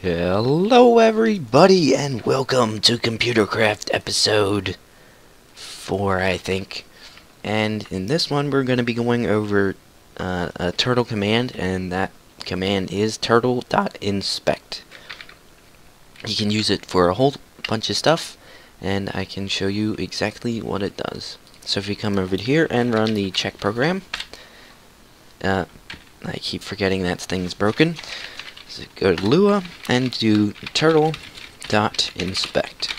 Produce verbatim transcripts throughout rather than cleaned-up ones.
Hello everybody and welcome to ComputerCraft episode four, I think. And in this one we're going to be going over uh, a turtle command, and that command is turtle dot inspect. You can use it for a whole bunch of stuff, and I can show you exactly what it does. So if you come over here and run the check program, uh, I keep forgetting that thing's broken. So go to Lua and do turtle dot inspect.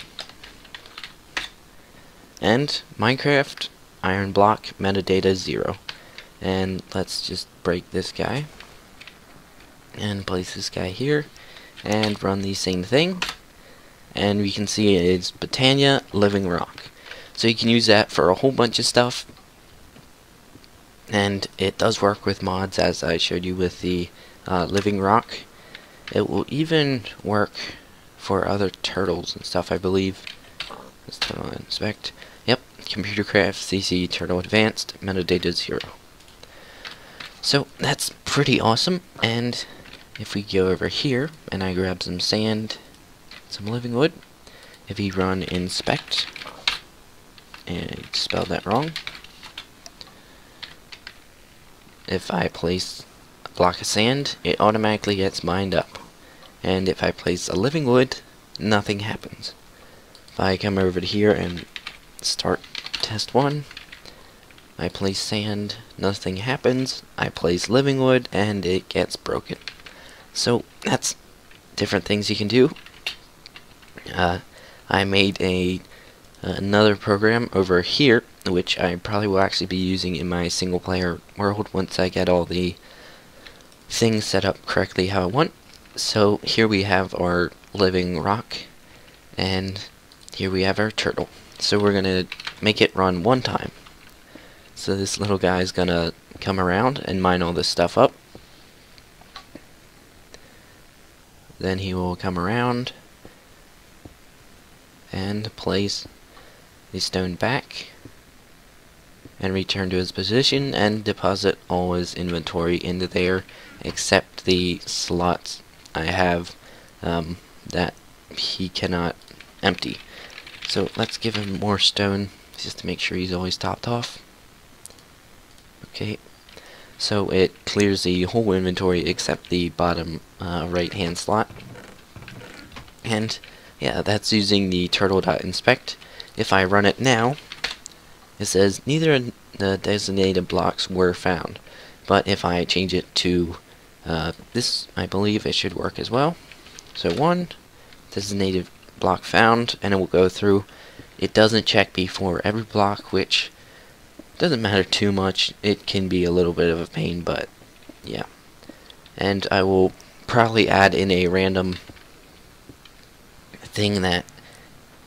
And Minecraft iron block metadata zero. And let's just break this guy. And place this guy here. And run the same thing. And we can see it's Botania, Living Rock. So you can use that for a whole bunch of stuff. And it does work with mods, as I showed you with the uh, Living Rock. It will even work for other turtles and stuff, I believe. Let's turn on inspect. Yep, ComputerCraft C C Turtle Advanced Metadata Zero. So that's pretty awesome. And if we go over here and I grab some sand, some living wood, if you run inspect, and spelled that wrong. If I place a block of sand, it automatically gets mined up. And if I place a living wood, nothing happens. If I come over to here and start test one, I place sand, nothing happens. I place living wood, and it gets broken. So that's different things you can do. Uh, I made a another program over here, which I probably will actually be using in my single player world once I get all the things set up correctly how I want. So here we have our living rock, and here we have our turtle. So we're gonna make it run one time. So this little guy is gonna come around and mine all this stuff up. Then he will come around and place the stone back and return to his position and deposit all his inventory into there, except the slots I have um, that he cannot empty. So let's give him more stone just to make sure he's always topped off. Okay, so it clears the whole inventory except the bottom uh, right hand slot. And yeah, that's using the turtle dot inspect. If I run it now, it says neither of the designated blocks were found. But if I change it to uh, this, I believe it should work as well. So one, designated block found, and it will go through. It doesn't check before every block, which doesn't matter too much. It can be a little bit of a pain, but yeah. And I will probably add in a random thing that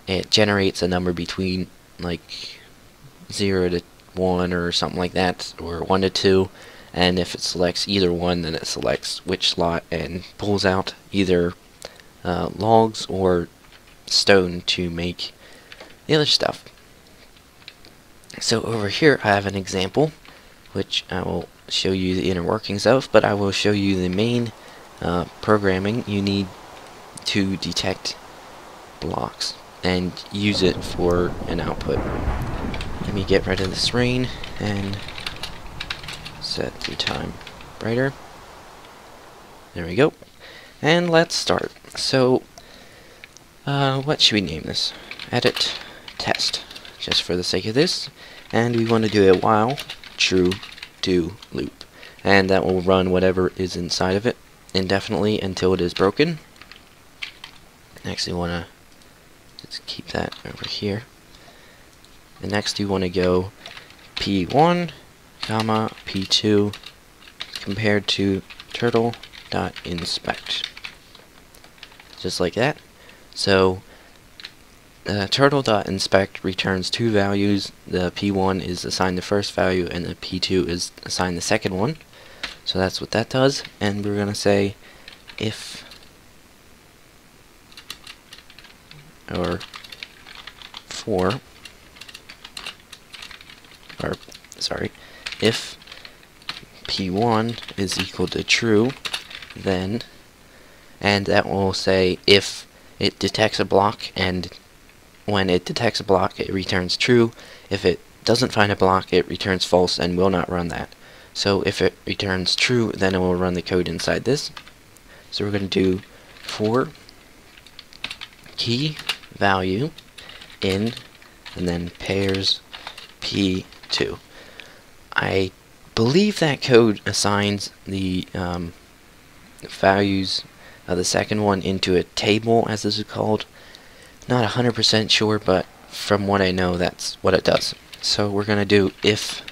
it generates a number between like zero to one or something like that, or one to two, and if it selects either one, then it selects which slot and pulls out either uh, logs or stone to make the other stuff. So over here I have an example which I will show you the inner workings of, but I will show you the main uh, programming you need to detect blocks and use it for an output. Let me get rid of this rain and set the time brighter. There we go. And let's start. So uh, what should we name this? Edit test, just for the sake of this. And we want to do a while true do loop, and that will run whatever is inside of it indefinitely until it is broken. Next we want to just keep that over here. And next you want to go P one, comma, P two, compared to turtle dot inspect. Just like that. So uh, turtle dot inspect returns two values. The P one is assigned the first value and the P two is assigned the second one. So that's what that does. And we're going to say if or for or sorry if P one is equal to true, then and that will say if it detects a block, and when it detects a block it returns true. If it doesn't find a block it returns false and will not run that. So if it returns true, then it will run the code inside this. So we're going to do for key value in and then pairs P two. I believe that code assigns the um, values of the second one into a table, as this is called. Not one hundred percent sure, but from what I know that's what it does. So we're going to do if,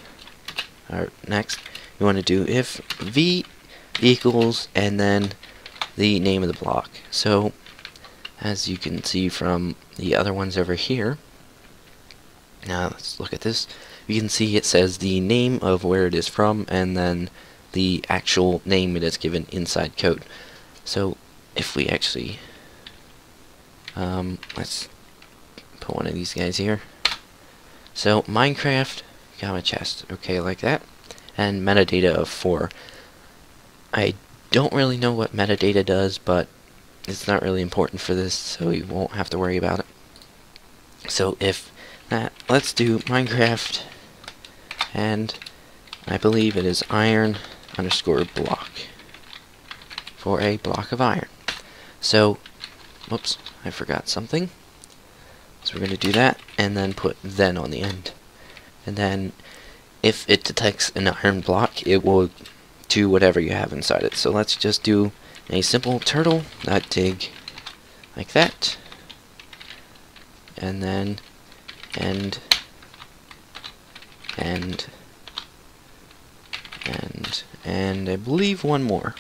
or next, we want to do if v equals and then the name of the block. So as you can see from the other ones over here, now let's look at this, you can see it says the name of where it is from and then the actual name it is given inside code. So if we actually um, let's put one of these guys here, so Minecraft comma chest, okay, like that, and metadata of four. I don't really know what metadata does, but it's not really important for this, so you won't have to worry about it. So if that, let's do Minecraft, and I believe it is iron underscore block for a block of iron. So, whoops, I forgot something. So we're going to do that, and then put then on the end. And then, if it detects an iron block, it will do whatever you have inside it. So let's just do a simple turtle.dig like that, and then and and and and I believe one more.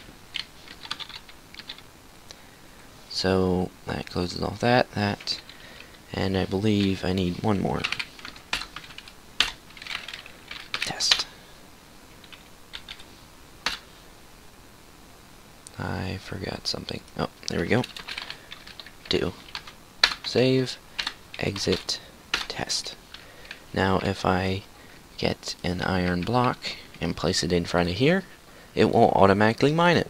So that closes off that, that, and I believe I need one more. Test. I forgot something. Oh, there we go. Do. Save. Exit. Test. Now if I get an iron block and place it in front of here, it will automatically mine it.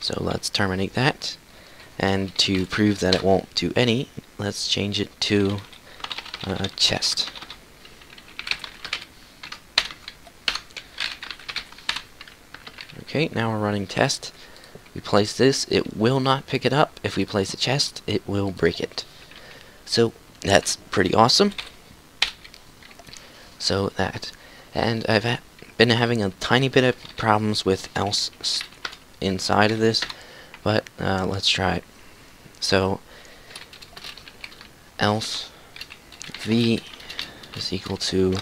So let's terminate that. And to prove that it won't do any, let's change it to a chest. Okay, now we're running test. We place this, it will not pick it up. If we place a chest, it will break it. So that's pretty awesome. So that, and I've ha been having a tiny bit of problems with else inside of this, but uh, let's try it. So else v is equal to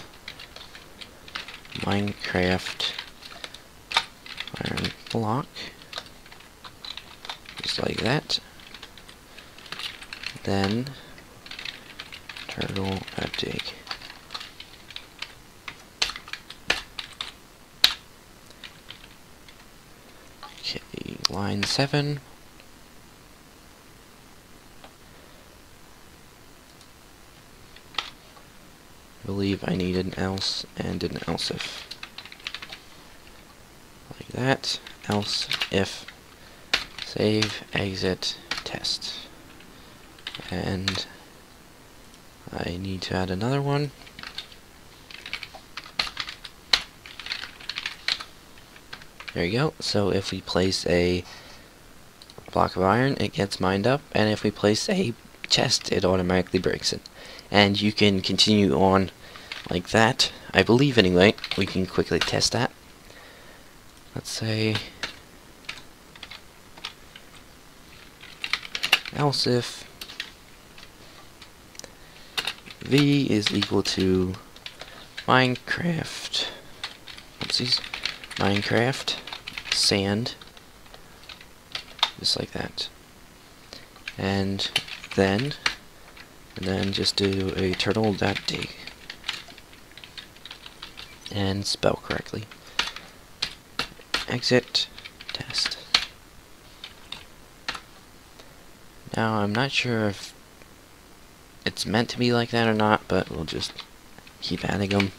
Minecraft iron block, just like that, then turtle.dig. Okay, line seven, I believe I need an else and an else if. Like that, else if, save, exit, test, and I need to add another one, there you go. So if we place a block of iron it gets mined up, and if we place a chest it automatically breaks it, and you can continue on like that, I believe. Anyway, we can quickly test that. Let's say else if v is equal to Minecraft, oopsies, Minecraft sand, just like that, and then and then just do a turtle.dig and spell correctly. Exit, test. Now I'm not sure if it's meant to be like that or not, but we'll just keep adding them.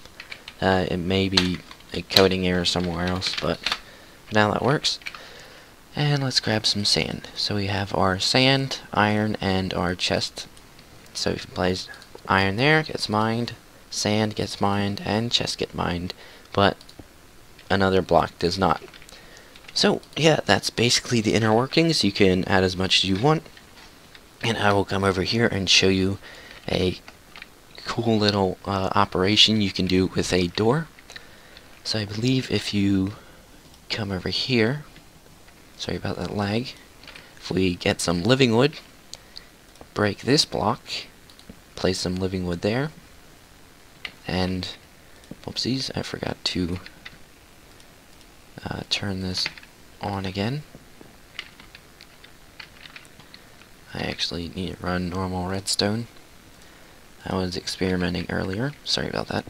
Uh, it may be a coding error somewhere else, but now that works. And let's grab some sand. So we have our sand, iron, and our chest. So we can place iron there, gets mined, sand gets mined, and chest get mined, but another block does not. So yeah, that's basically the inner workings. You can add as much as you want, and I will come over here and show you a cool little uh, operation you can do with a door. So I believe if you come over here, sorry about that lag, if we get some living wood, break this block, place some living wood there, and whoopsies, I forgot to uh, turn this on again. I actually need to run normal redstone. I was experimenting earlier, sorry about that.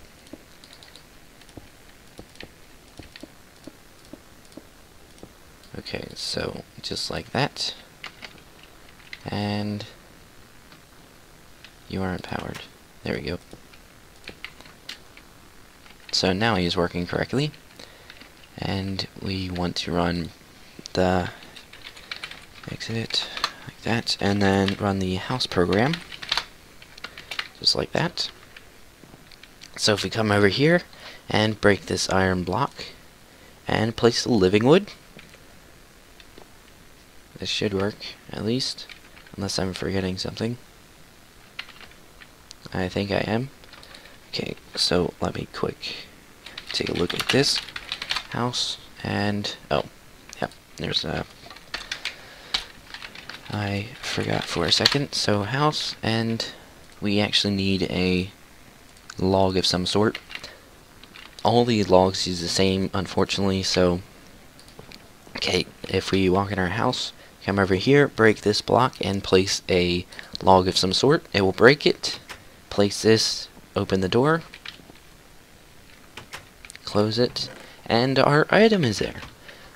Okay, so just like that, and you are empowered. There we go. So now he is working correctly, and we want to run the exit like that, and then run the house program just like that. So if we come over here and break this iron block and place the living wood, this should work, at least, unless I'm forgetting something. I think I am. Okay, so let me quick take a look at this house, and oh, yep, there's a, I forgot for a second, so house, and we actually need a log of some sort. All these logs use the same, unfortunately, so, okay, if we walk in our house, come over here, break this block, and place a log of some sort. It will break it. Place this, open the door, close it, and our item is there.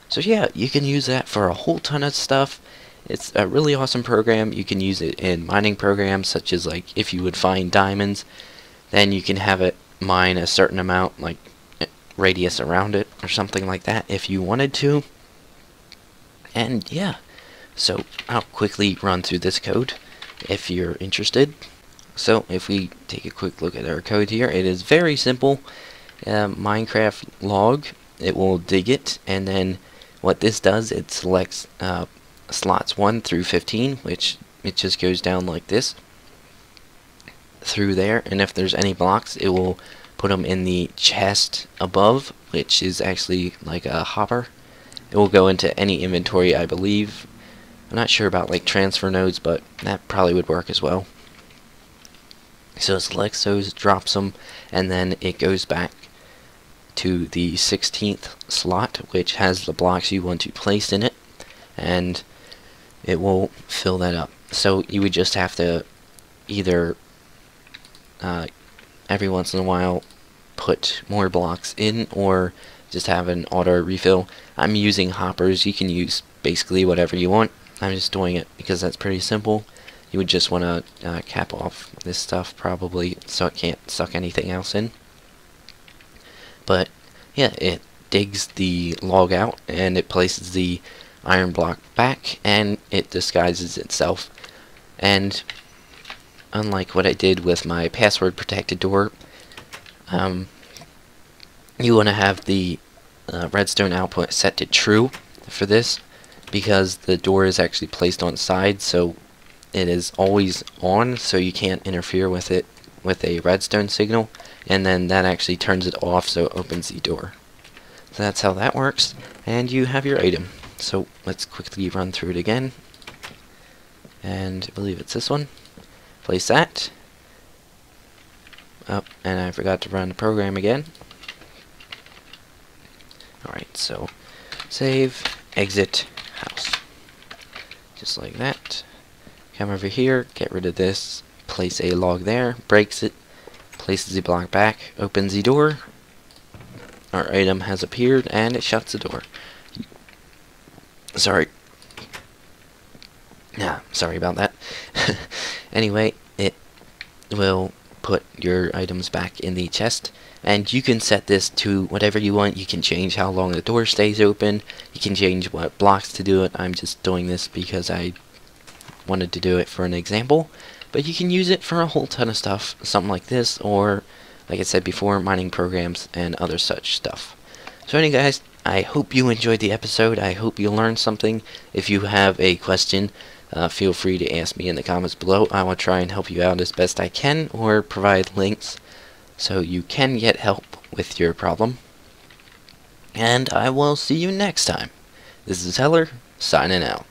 So yeah, you can use that for a whole ton of stuff. It's a really awesome program. You can use it in mining programs, such as like if you would find diamonds, then you can have it mine a certain amount, like radius around it or something like that if you wanted to. And yeah, so I'll quickly run through this code if you're interested. So if we take a quick look at our code here, it is very simple. Uh, Minecraft log, it will dig it, and then what this does, it selects uh, slots one through fifteen, which it just goes down like this through there, and if there's any blocks, it will put them in the chest above, which is actually like a hopper. It will go into any inventory, I believe. I'm not sure about like transfer nodes, but that probably would work as well. So it selects those, drops them, and then it goes back to the sixteenth slot, which has the blocks you want to place in it, and it will fill that up. So you would just have to either uh, every once in a while put more blocks in, or just have an auto refill. I'm using hoppers. You can use basically whatever you want. I'm just doing it because that's pretty simple. You would just want to uh, cap off this stuff probably so it can't suck anything else in. But yeah, it digs the log out and it places the iron block back, and it disguises itself. And unlike what I did with my password protected door, um, you want to have the uh, redstone output set to true for this, because the door is actually placed on side, so it is always on, so you can't interfere with it with a redstone signal, and then that actually turns it off, so it opens the door. So that's how that works, and you have your item. So let's quickly run through it again, and I believe it's this one. Place that. Oh, and I forgot to run the program again. Alright, so save, exit, house. Just like that. Come over here, get rid of this, place a log there, breaks it, places the block back, opens the door. Our item has appeared, and it shuts the door. Sorry. Nah, sorry about that. Anyway, it will put your items back in the chest, and you can set this to whatever you want. You can change how long the door stays open, you can change what blocks to do it. I'm just doing this because I wanted to do it for an example, but you can use it for a whole ton of stuff, something like this, or like I said before, mining programs and other such stuff. So anyway guys, I hope you enjoyed the episode. I hope you learned something. If you have a question, uh, feel free to ask me in the comments below. I will try and help you out as best I can, or provide links so you can get help with your problem. And I will see you next time. This is Heller, signing out.